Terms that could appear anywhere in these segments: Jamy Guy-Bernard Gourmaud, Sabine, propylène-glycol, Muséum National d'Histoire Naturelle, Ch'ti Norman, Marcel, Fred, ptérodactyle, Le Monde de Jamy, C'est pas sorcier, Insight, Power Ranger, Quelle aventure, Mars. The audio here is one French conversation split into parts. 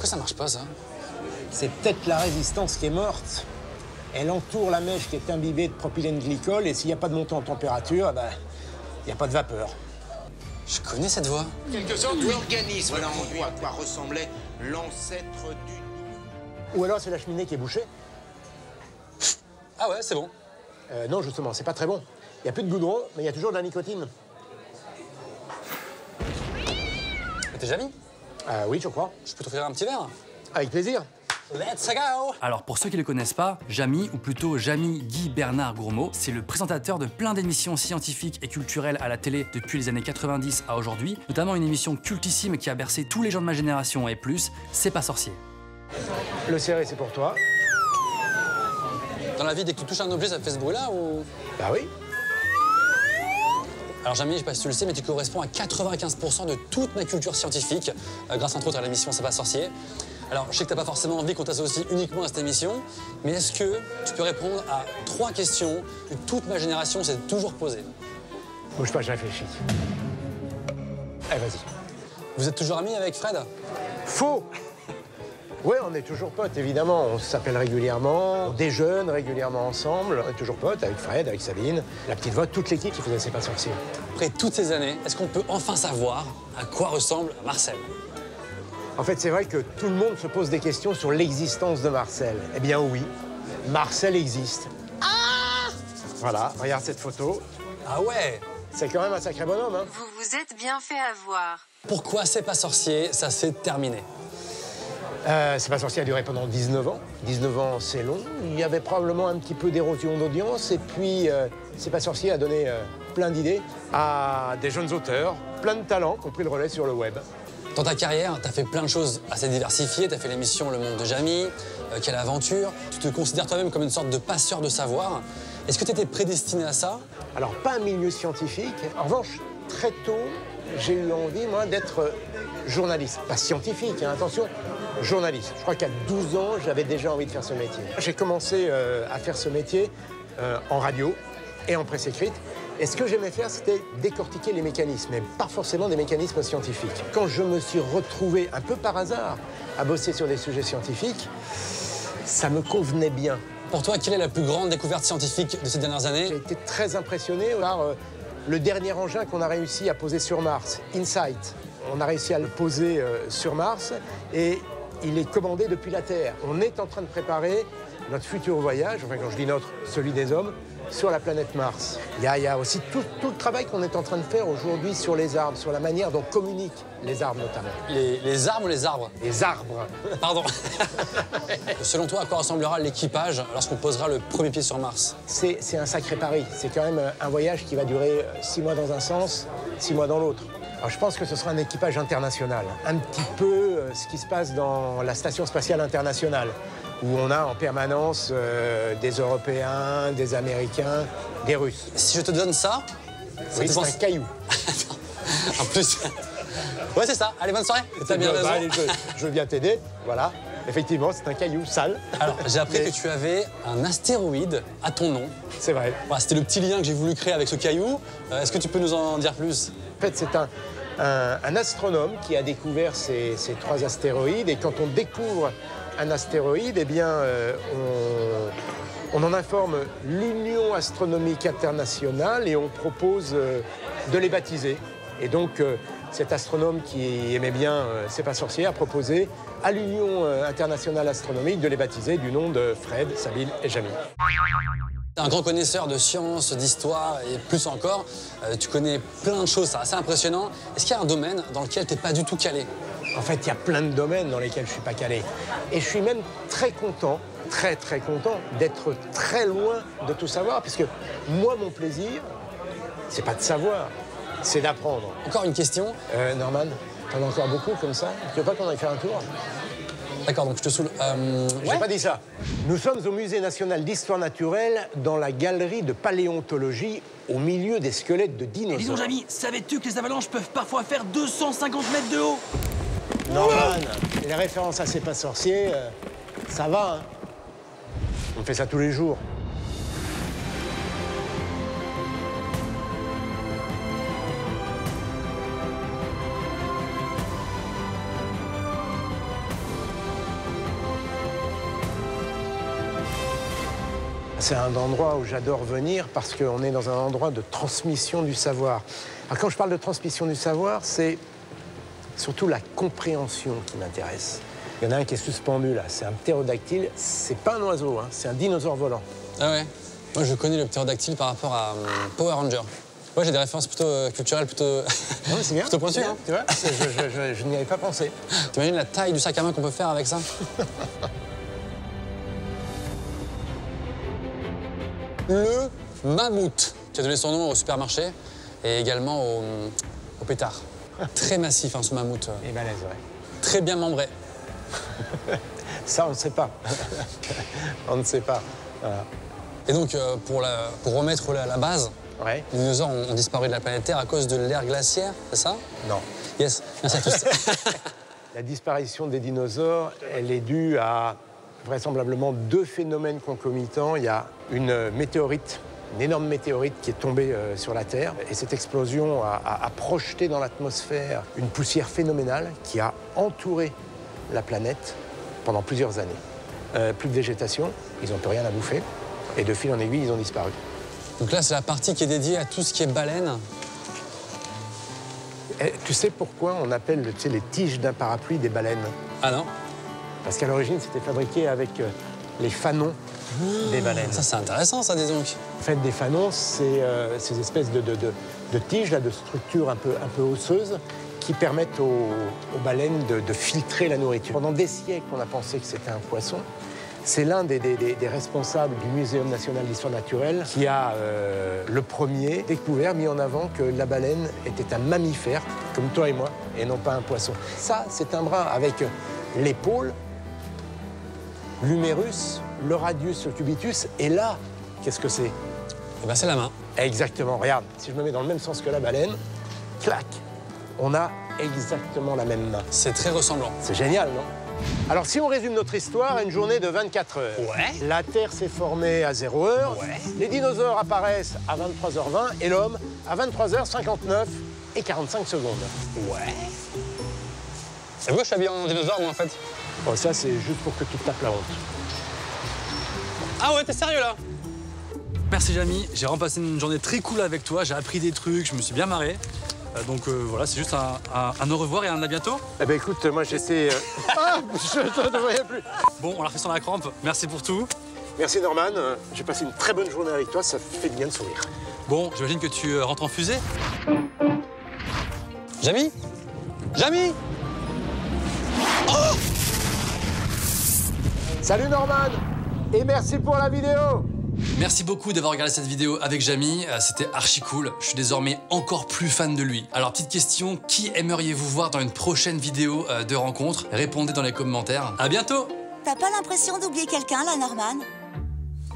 Pourquoi ça marche pas, ça? C'est peut-être la résistance qui est morte. Elle entoure la mèche qui est imbibée de propylène-glycol, et s'il n'y a pas de montée en température, ben, il n'y a pas de vapeur. Je connais cette voix. Quelque sorte d'organisme voilà conduit à quoi ressemblait l'ancêtre du... Ou alors c'est la cheminée qui est bouchée. Ah ouais, c'est bon. Non, justement, c'est pas très bon. Il n'y a plus de goudron, mais il y a toujours de la nicotine. T'es Jamy? Oui, je crois. Je peux t'offrir un petit verre? Avec plaisir. Let's go! Alors, pour ceux qui ne le connaissent pas, Jamy, ou plutôt Jamy Guy-Bernard Gourmaud, c'est le présentateur de plein d'émissions scientifiques et culturelles à la télé depuis les années 90 à aujourd'hui, notamment une émission cultissime qui a bercé tous les gens de ma génération et plus, C'est pas sorcier. Le ciré, c'est pour toi. Dans la vie, dès que tu touches un objet, ça fait ce bruit-là, ou... Bah oui. Alors Jamy, je sais pas si tu le sais, mais tu corresponds à 95% de toute ma culture scientifique, grâce entre autres à l'émission C'est pas sorcier. Alors, je sais que t'as pas forcément envie qu'on t'associe uniquement à cette émission, mais est-ce que tu peux répondre à 3 questions que toute ma génération s'est toujours posées? Bouge pas, je réfléchis. Allez, vas-y. Vous êtes toujours amis avec Fred? Faux! Ouais, on est toujours potes, évidemment. On s'appelle régulièrement, on déjeune régulièrement ensemble. On est toujours potes avec Fred, avec Sabine, la petite voix, toute l'équipe qui faisait C'est pas sorcier. Après toutes ces années, est-ce qu'on peut enfin savoir à quoi ressemble Marcel? En fait, c'est vrai que tout le monde se pose des questions sur l'existence de Marcel. Eh bien oui, Marcel existe. Ah! Voilà, regarde cette photo. Ah ouais! C'est quand même un sacré bonhomme, hein? Vous vous êtes bien fait avoir. Pourquoi C'est pas sorcier, ça s'est terminé? C'est pas sorcier a duré pendant 19 ans. 19 ans, c'est long. Il y avait probablement un petit peu d'érosion d'audience. Et puis, C'est pas sorcier a donné plein d'idées à des jeunes auteurs, plein de talents, qui ont pris le relais sur le web. Dans ta carrière, t'as fait plein de choses assez diversifiées. T'as fait l'émission Le Monde de Jamy, Quelle aventure. Tu te considères toi-même comme une sorte de passeur de savoir. Est-ce que t'étais prédestiné à ça? Alors, pas un milieu scientifique. En revanche, très tôt, j'ai eu envie, moi, d'être journaliste. Pas scientifique, hein, attention. Journaliste. Je crois qu'à 12 ans, j'avais déjà envie de faire ce métier. J'ai commencé à faire ce métier en radio et en presse écrite. Et ce que j'aimais faire, c'était décortiquer les mécanismes, mais pas forcément des mécanismes scientifiques. Quand je me suis retrouvé, un peu par hasard, à bosser sur des sujets scientifiques, ça me convenait bien. Pour toi, quelle est la plus grande découverte scientifique de ces dernières années? J'ai été très impressionné par le dernier engin qu'on a réussi à poser sur Mars, Insight. On a réussi à le poser sur Mars et... il est commandé depuis la Terre. On est en train de préparer notre futur voyage, enfin quand je dis notre, celui des hommes, sur la planète Mars. Il y a aussi tout le travail qu'on est en train de faire aujourd'hui sur les arbres, sur la manière dont communiquent les arbres notamment. Les arbres ou les arbres? Les arbres. Pardon. Selon toi, à quoi ressemblera l'équipage lorsqu'on posera le premier pied sur Mars? C'est un sacré pari. C'est quand même un voyage qui va durer 6 mois dans un sens, 6 mois dans l'autre. Alors, je pense que ce sera un équipage international, un petit peu ce qui se passe dans la Station spatiale internationale, où on a en permanence des Européens, des Américains, des Russes. Si je te donne ça, oui, c'est un caillou. En plus... Ouais, c'est ça. Allez, bonne soirée. T'as bien raison. Bah, allez, je veux bien t'aider, voilà. Effectivement, c'est un caillou sale. Alors, j'ai appris que tu avais un astéroïde à ton nom. C'est vrai. Voilà, c'était le petit lien que j'ai voulu créer avec ce caillou. Est-ce que tu peux nous en dire plus? En fait, c'est un astronome qui a découvert ces 3 astéroïdes. Et quand on découvre un astéroïde, eh bien, on en informe l'Union astronomique internationale et on propose de les baptiser. Et donc, cet astronome qui aimait bien C'est pas sorcier a proposé à l'Union internationale astronomique de les baptiser du nom de Fred, Sabine et Jamy. T'es un grand connaisseur de sciences, d'histoire et plus encore. Tu connais plein de choses, c'est assez impressionnant. Est-ce qu'il y a un domaine dans lequel t'es pas du tout calé? En fait, il y a plein de domaines dans lesquels je suis pas calé. Et je suis même très content, très content d'être très loin de tout savoir, puisque moi, mon plaisir, c'est pas de savoir, c'est d'apprendre. Encore une question? Norman, t'en as encore beaucoup comme ça? Tu veux pas qu'on aille faire un tour? D'accord, donc je te saoule. J'ai pas dit ça. Nous sommes au Muséum National d'Histoire Naturelle, dans la galerie de paléontologie, au milieu des squelettes de dinosaures. Disons, Jamy, savais-tu que les avalanches peuvent parfois faire 250 mètres de haut? Norman, les références à C'est pas sorcier, ça va, hein? On fait ça tous les jours. C'est un endroit où j'adore venir parce qu'on est dans un endroit de transmission du savoir. Alors quand je parle de transmission du savoir, c'est surtout la compréhension qui m'intéresse. Il y en a un qui est suspendu là, c'est un ptérodactyle. C'est pas un oiseau, hein, c'est un dinosaure volant. Ah ouais. Moi je connais le ptérodactyle par rapport à Power Ranger. Moi j'ai des références plutôt culturelles, plutôt pointues. Hein. Tu vois, je n'y avais pas pensé. T'imagines la taille du sac à main qu'on peut faire avec ça? Le mammouth, qui a donné son nom au supermarché et également au pétard. Très massif, hein, ce mammouth. Et balèze, ouais. Très bien membré. Ça, on ne sait pas. On ne sait pas. Voilà. Et donc, pour remettre la base, ouais. Les dinosaures ont disparu de la planète Terre à cause de l'ère glaciaire, c'est ça? Non. Yes, merci à tous. La disparition des dinosaures, elle est due à vraisemblablement deux phénomènes concomitants. Il y a une météorite, une énorme météorite qui est tombée sur la Terre. Et cette explosion a projeté dans l'atmosphère une poussière phénoménale qui a entouré la planète pendant plusieurs années. Plus de végétation, ils n'ont plus rien à bouffer. Et de fil en aiguille, ils ont disparu. Donc là, c'est la partie qui est dédiée à tout ce qui est baleine. Et tu sais pourquoi on appelle les tiges d'un parapluie des baleines? Ah non? Parce qu'à l'origine, c'était fabriqué avec les fanons des baleines. Ça, c'est intéressant, ça, dis donc. En fait, des fanons, c'est ces espèces de tiges, là, de structures un peu osseuses qui permettent aux baleines de filtrer la nourriture. Pendant des siècles, on a pensé que c'était un poisson. C'est l'un des responsables du Muséum National d'Histoire Naturelle qui a, le premier, découvert, mis en avant que la baleine était un mammifère, comme toi et moi, et non pas un poisson. Ça, c'est un bras avec l'épaule, l'humérus, le radius, le cubitus, et là, qu'est-ce que c'est? Eh ben, c'est la main. Exactement, regarde, si je me mets dans le même sens que la baleine, clac, on a exactement la même main. C'est très ressemblant. C'est génial, non? Alors, si on résume notre histoire à une journée de 24 heures, ouais. La Terre s'est formée à 0 heure, ouais. Les dinosaures apparaissent à 23h20 et l'homme à 23h59 et 45 secondes. Ouais. C'est beau, je suis habillé en dinosaure, moi, en fait. Bon, ça, c'est juste pour que tu te tapes la honte. Ah ouais, t'es sérieux, là? Merci, Jamy. J'ai passé une journée très cool avec toi. J'ai appris des trucs, je me suis bien marré. Donc voilà, c'est juste un au revoir et un à bientôt. Eh ben écoute, moi j'étais... Ah, je ne voyais plus. Bon, on l'a refait sans la crampe. Merci pour tout. Merci Norman. J'ai passé une très bonne journée avec toi. Ça fait bien de sourire. Bon, j'imagine que tu rentres en fusée. Jamy? Jamy? Oh! Salut Norman. Et merci pour la vidéo. Merci beaucoup d'avoir regardé cette vidéo avec Jamy, c'était archi cool, je suis désormais encore plus fan de lui. Alors petite question, qui aimeriez-vous voir dans une prochaine vidéo de rencontre? Répondez dans les commentaires, à bientôt! T'as pas l'impression d'oublier quelqu'un là, Norman?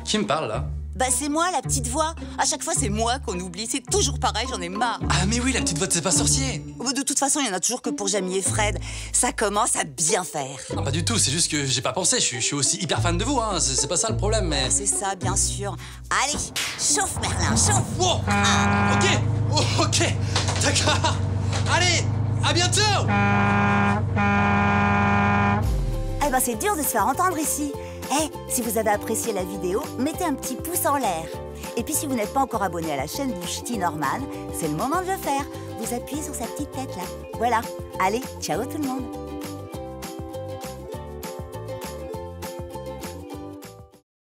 Qui me parle là? Bah c'est moi, la petite voix. À chaque fois c'est moi qu'on oublie, c'est toujours pareil, j'en ai marre. Ah mais oui, la petite voix de C'est pas sorcier. De toute façon, il y en a toujours que pour Jamy et Fred. Ça commence à bien faire. Non, pas du tout, c'est juste que j'ai pas pensé. Je suis aussi hyper fan de vous, hein. C'est pas ça le problème, mais... Ah, c'est ça, bien sûr. Allez, chauffe Merlin, chauffe. Oh, ah. Ok, oh, ok, d'accord. Allez, à bientôt. Eh ben c'est dur de se faire entendre ici. Hey, si vous avez apprécié la vidéo, mettez un petit pouce en l'air. Et puis si vous n'êtes pas encore abonné à la chaîne du Ch'ti Norman, c'est le moment de le faire. Vous appuyez sur sa petite tête là. Voilà. Allez, ciao tout le monde.